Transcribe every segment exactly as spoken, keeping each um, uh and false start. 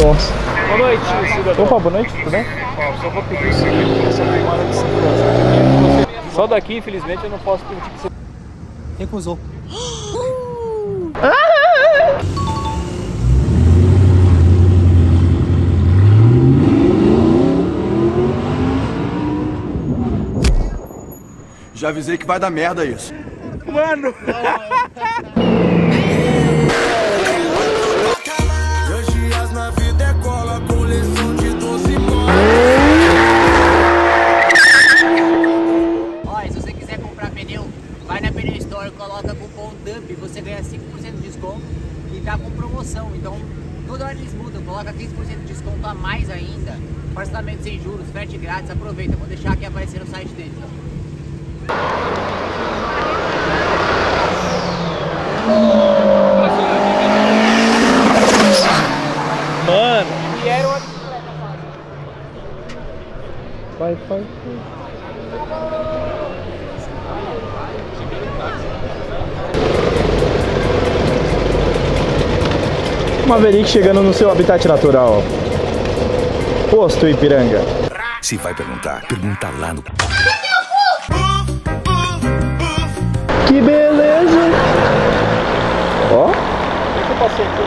Nossa. Boa noite, cidadão. Opa, boa noite, tudo bem? Só vou pedir o seguinte, porque essa demanda de segurança. Só daqui, infelizmente, eu não posso pedir que você... Recusou. Já avisei que vai dar merda isso. Mano! Ó, se você quiser comprar pneu, vai na Pneu Store, coloca cupom D U M P, você ganha cinco por cento de desconto e tá com promoção. Então, toda hora eles mudam, coloca quinze por cento de desconto a mais ainda. Parcelamento sem juros, frete grátis, aproveita. Vou deixar aqui aparecer no site deles. Mano, vieram a bicicleta fácil. Vai, vai, vai. Maverick chegando no seu habitat natural. Posto Ipiranga. Se vai perguntar, pergunta lá no... Que beleza! Ó! Eu passei por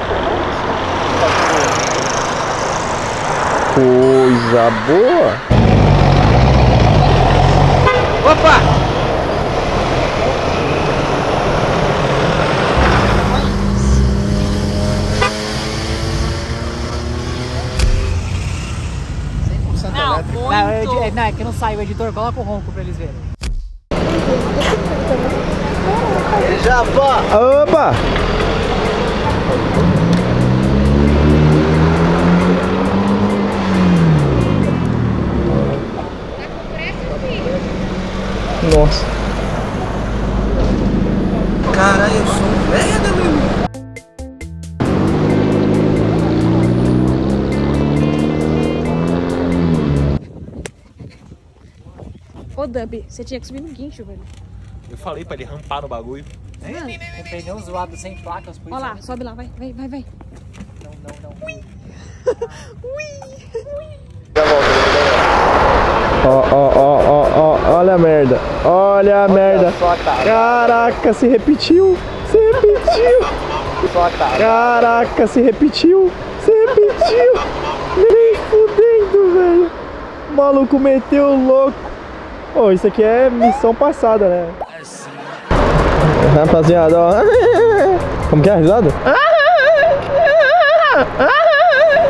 coisa boa! Opa! cem por cento não, muito... não, é que não sai o editor, coloca o ronco pra eles verem. Japa! Opa! Tá com pressa, filho? Nossa! Caralho, eu sou um merda, meu irmão! Ô, Dub, você tinha que subir no guincho, velho. Eu falei pra ele rampar no bagulho. É, o pneu zoado sem placas. Olha lá, sobe lá, vai, vai, vai, vai. Não, não, não. Ui! Ui! Ó, ó, ó, ó, ó, olha a merda. Olha a merda. Caraca, se repetiu. Se repetiu. Caraca, se repetiu. Se repetiu. Nem fudendo, velho. O maluco meteu o louco. Oh, isso aqui é missão passada, né? Rapaziada, ó. Como que é a risada?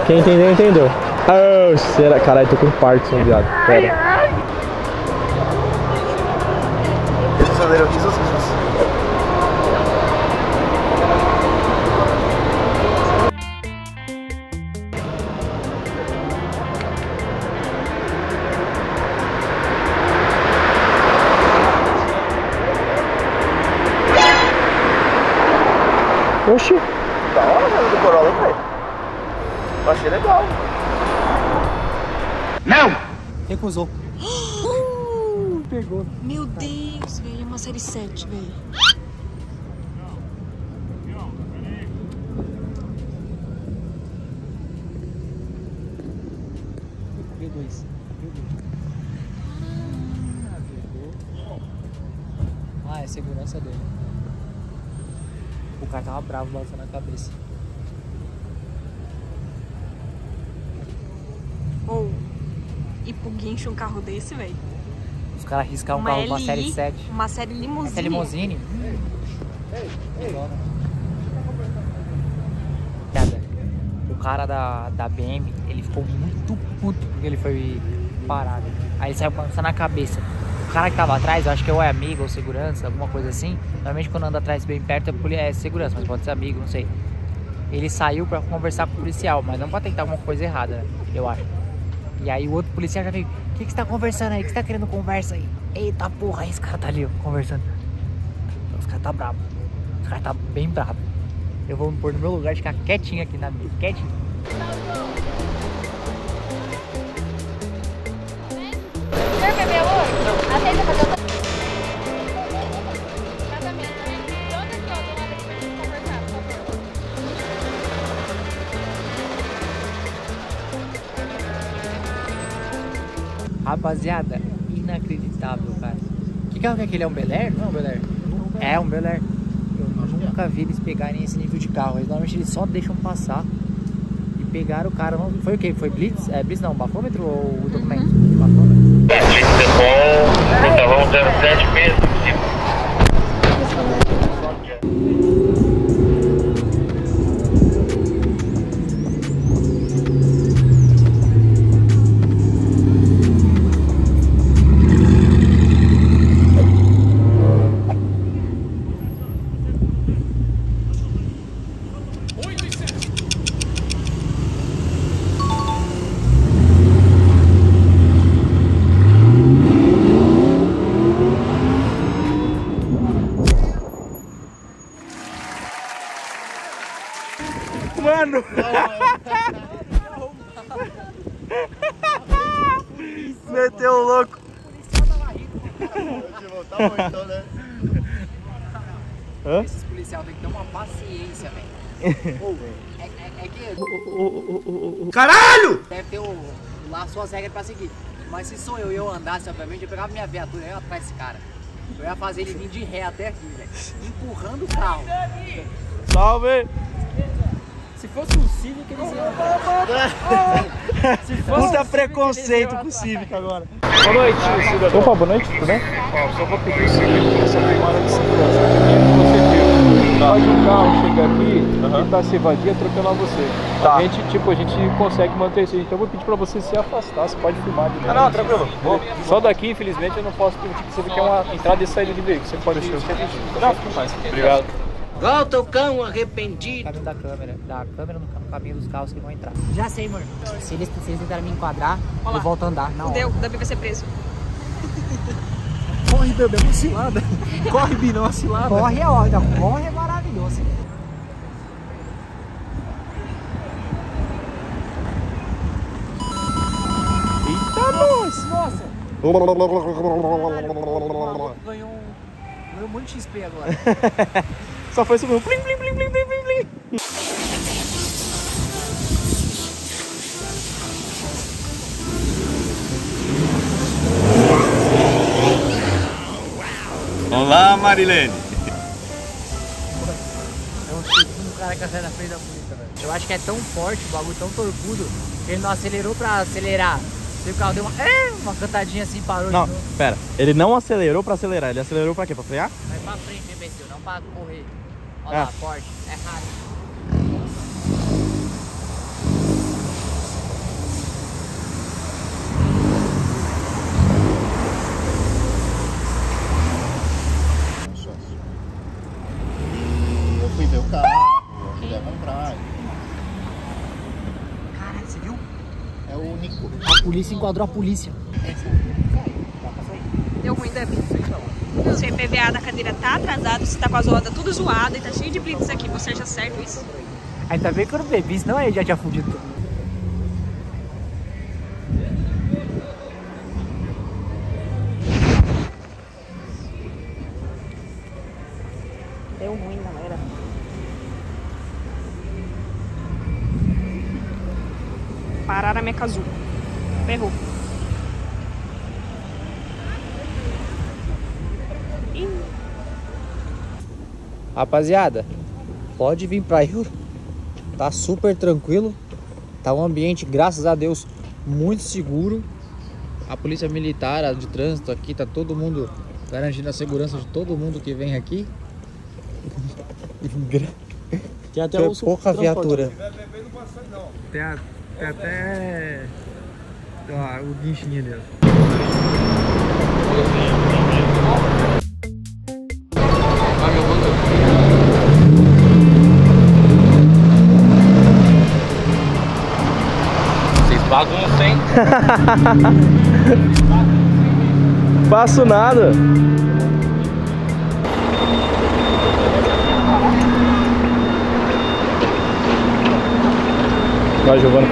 Quem entendeu, entendeu. Oh, será? Caralho, tô com Parkinson, viado. Pera. Oxi! Da hora mesmo do Corolla, velho. Eu achei legal. Não! Recusou. Uh, Pegou. Meu Deus, velho. É uma série sete, velho. P dois. Ah, é segurança dele. O cara tava bravo, balançando a cabeça. Ou, oh, ir pro guincho um carro desse, velho? Os caras arriscaram um carro L I, uma série sete. Uma série limousine. Essa é limousine? Ei, ei, ei. O cara da, da B M, ele ficou muito puto porque ele foi parado. Aí ele saiu balançando a cabeça. O cara que tava atrás, eu acho que ou é amigo ou segurança, alguma coisa assim. Normalmente quando anda atrás bem perto é, é segurança, mas pode ser amigo, não sei. Ele saiu pra conversar com o policial, mas não pra tentar alguma coisa errada, né? Eu acho. E aí o outro policial já veio, o que que você tá conversando aí? O que você tá querendo conversa aí? Eita porra, esse cara tá ali, ó, conversando. Os caras tá bravo. Os caras tá bem bravo. Eu vou me pôr no meu lugar e ficar quietinho aqui na minha, quietinho. Rapaziada, inacreditável, cara. Que carro que é aquele? É um Bel Air? Não é um Bel Air? É um Bel Air. Eu nunca vi eles pegarem esse nível de carro. Eles, normalmente eles só deixam passar. E pegaram o cara. Não... Foi o que? Foi Blitz? É Blitz não, bafômetro ou o documento? Uhum. Bafômetro. É, Blitz é bom. O talão zero sete mesmo. Mano! Meteu o louco! Esses policiais tem que ter uma paciência, velho. É, é, é que... O, o, o, o, caralho! Deve ter o, lá suas regras pra seguir. Mas se sou eu e eu andasse, obviamente, eu pegava minha viatura e ia atrás desse cara. Eu ia fazer ele vir de ré até aqui, velho. Empurrando o carro. Salve! Se fosse um Civic, eles iam atrás. Se fosse Puta um preconceito Civic, com o Civic agora. Boa noite, cidadão. Opa, boa noite, tudo bem? Só vou pedir o Civic pra saber uma hora de segurança. Você viu, pode um carro chegar aqui, tentar se evadir e atropelar você. A gente, tipo, a gente consegue manter isso. Então eu vou pedir pra você se afastar, você pode filmar. Ah, não, tranquilo. Só daqui, infelizmente, eu não posso pedir que você vê que é uma entrada e saída de veículo. Você pode deixar. Não, obrigado. Volta o cão arrependido. Caminho da câmera, da câmera no caminho dos carros que vão entrar. Já sei, amor. Se eles, se eles tentarem me enquadrar, olá, eu volto a andar. Não deu, o Dabi vai ser preso. Corre, Dabi, é uma cilada. Corre, Bino, é uma cilada. Corre é ótimo, corre é maravilhoso. Eita, nossa! Nossa! Ganhou um, ganhou um monte de X P agora. Só foi subir um plim, plim, plim, plim, plim, plim. Olá, Marilene. Eu um cara que sai na frente da polícia, velho. Eu acho que é tão forte o bagulho, tão torcudo, que ele não acelerou pra acelerar. E o carro deu uma, é, uma cantadinha assim, parou. Não, pera. Ele não acelerou pra acelerar. Ele acelerou pra quê? Pra frear? Vai pra frente, imbecil. Não pra correr. Olha lá, forte, é rápido. Eu fui ver o carro, eu fui comprar. Cara, você viu? É o único. A polícia enquadrou a polícia. Deu ruim, Davi. O seu I P V A da cadeira tá atrasado, você tá com as rodas tudo zoada e tá cheio de blitz aqui. Você acha certo isso? Ainda bem que eu não bebi, senão aí já tinha fudido tudo. Deu ruim, galera. Pararam a minha casuca. Ferrou. Rapaziada, pode vir pra Euro, tá super tranquilo, tá um ambiente, graças a Deus, muito seguro. A polícia militar, a de trânsito aqui, tá todo mundo garantindo a segurança de todo mundo que vem aqui. Tem até tem pouca viatura. Tem, a, tem até ó, o guinchinho dele. Bagunça, hein? Faço nada. Vai, Giovana.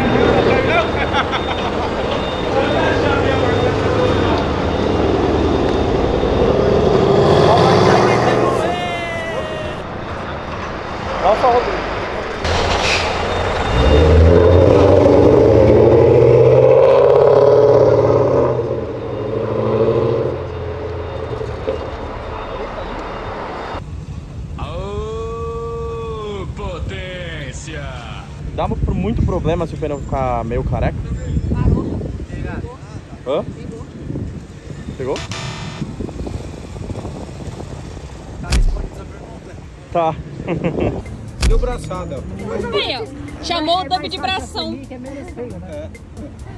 Nossa, Rodrigo. delícia! Dá muito problema se o pneu ficar meio careca? Parou. Pegou. Hã? Pegou. Pegou? Tá respondendo a pergunta. Tá. Deu braçada. Meu, chamou o dump de bração. É.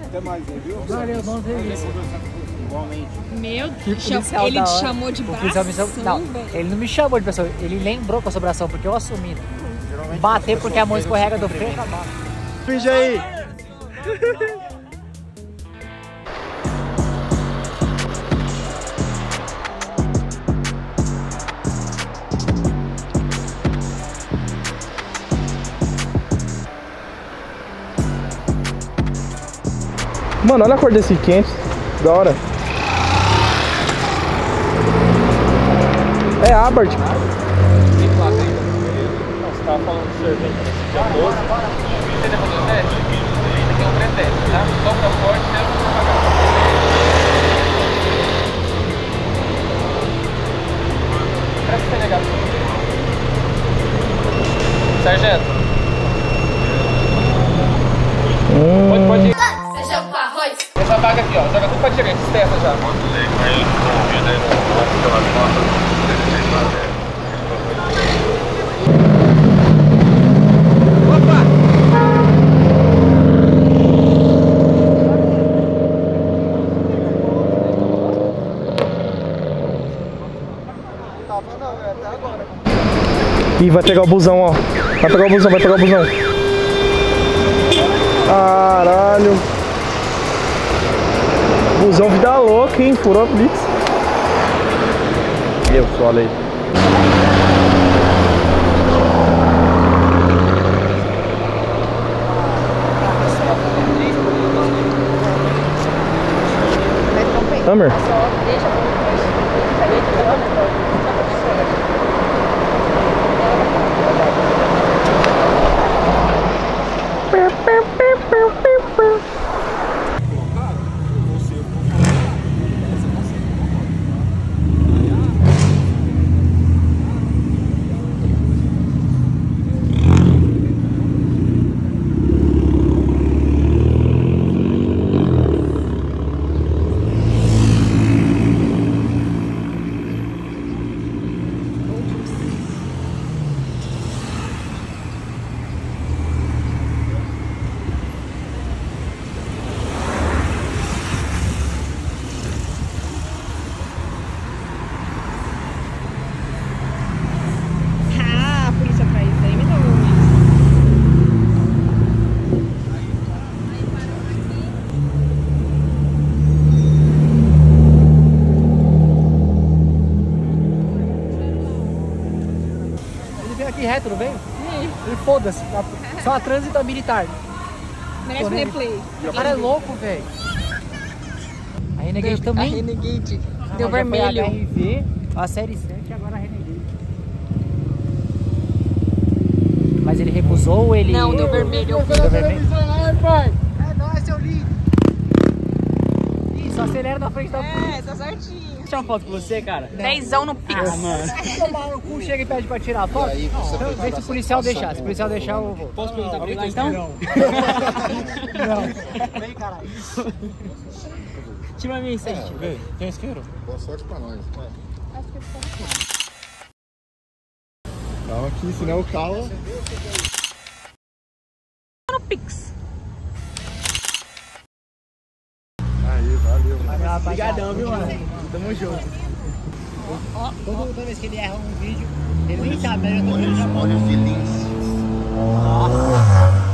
Até mais aí, viu? Valeu, bom serviço. Meu Deus, ele te chamou de bração? Não, ele não me chamou de bração, ele lembrou que eu sou bração, porque eu assumi. Bater porque a mão escorrega do freio. Finge aí. Mano, olha a cor desse quente, da hora. É Abarth. Você tava falando de sorvete nesse dia doze. Você tá fazendo teste? Isso aqui é um pré-teste, tá? Só pra forte, né? Pra pagar. Parece que é legal. Sargento. Hum. Pode, pode ir. Você joga com arroz? Essa vaga aqui, ó. Joga tudo pra direita, testa já. Quanto leite? Aí eu não vi, né? Pelas contas. Ih, vai pegar o busão, ó. Vai pegar o busão, vai pegar o busão. Caralho. Busão vida louca, hein? Furou a blitz. Meu, só olha aí. Summer. Reto, não veio? E foda-se, só a trânsito militar. Merece um replay. O cara é louco, velho. A Renegade deu, também. A Renegade deu ah, vermelho. A R V, a série sete, agora a Renegade. Mas ele recusou, ele... Não, deu vermelho. Deu vermelho. É nóis, seu lindo. Isso, acelera na frente da polícia. É, tá certinho. Deixa uma foto com você, cara. Dezão no Pix. Ah, mano. Tomar no cu, chega e pede pra tirar a foto. Aí, não, vê se o policial deixar. Se o policial deixar, eu vou. Posso perguntar pra ele lá, então? Não. Não. Vem, caralho. Tira pra mim isso aí. Vem, tem isqueiro? Boa sorte pra nós. Acho que é. Calma aqui, senão o carro... No Pix. Aí, valeu. Obrigadão, viu, mano? Tamo junto. Ó, ó, toda vez que ele erra um vídeo, ele nem sabe, né? Olha o silêncio. Nossa.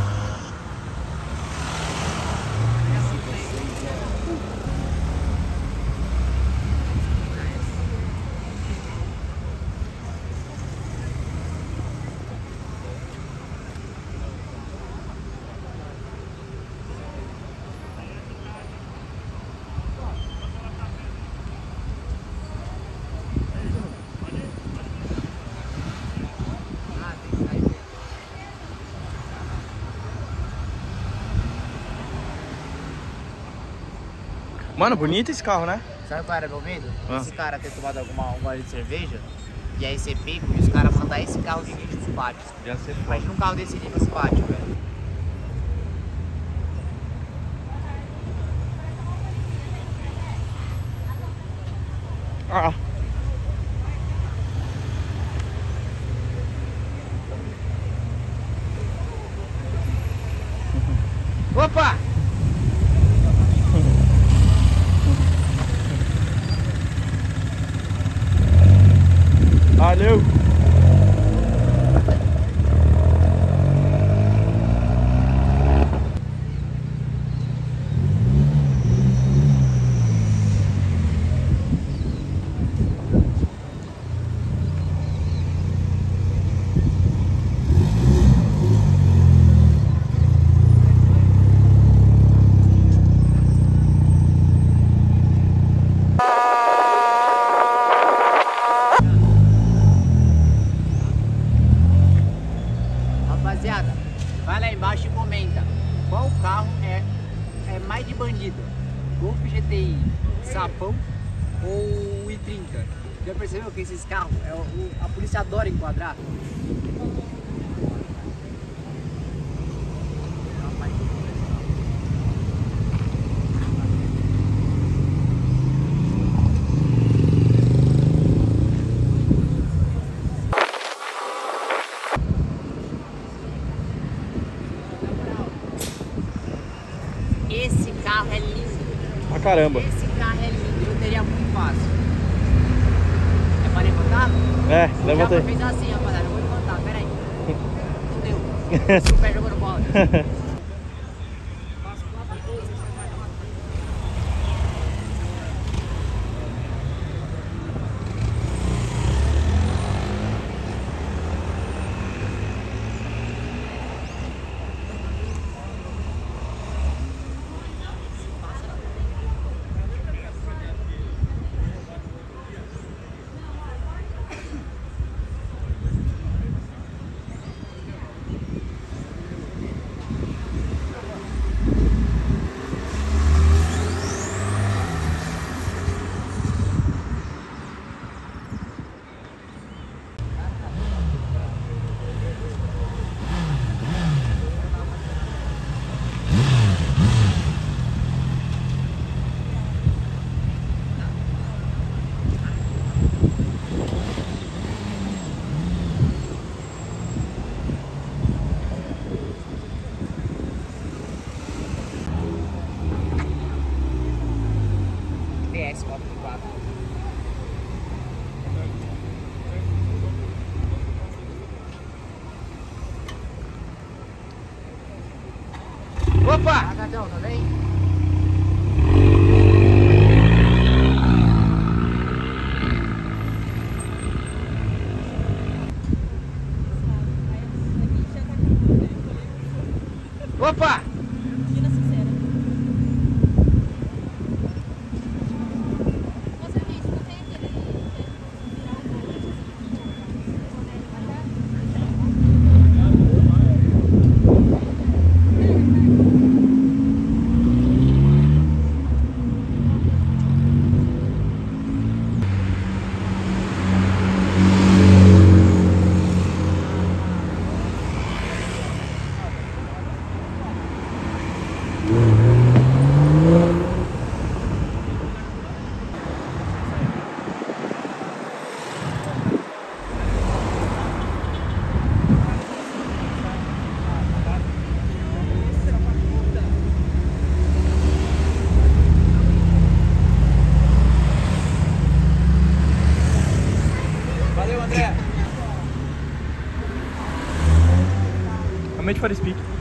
Mano, bonito esse carro, né? Sabe qual era meu medo? Ah. Esse cara ter tomado alguma, um gole de cerveja e aí ser pego e os caras mandarem esse carro de vídeo nos pátios. Imagina um carro desse nível nos pátios, velho. Ah. Opa! Valeu! Rapaziada, vai lá embaixo e comenta qual carro é, é mais de bandido, Golf G T I, Sapão ou i trinta. Já percebeu que esses carros, é, o, a polícia adora enquadrar? Esse carro é lindo. Ah, caramba. Esse carro é lindo, eu teria muito fácil. É para levantar? É, levanta aí. O Japa fez assim, rapaziada, eu vou levantar, peraí. Não deu. Super jogando bola. Opa! Agadão, tá bem? Opa! Realmente para speak.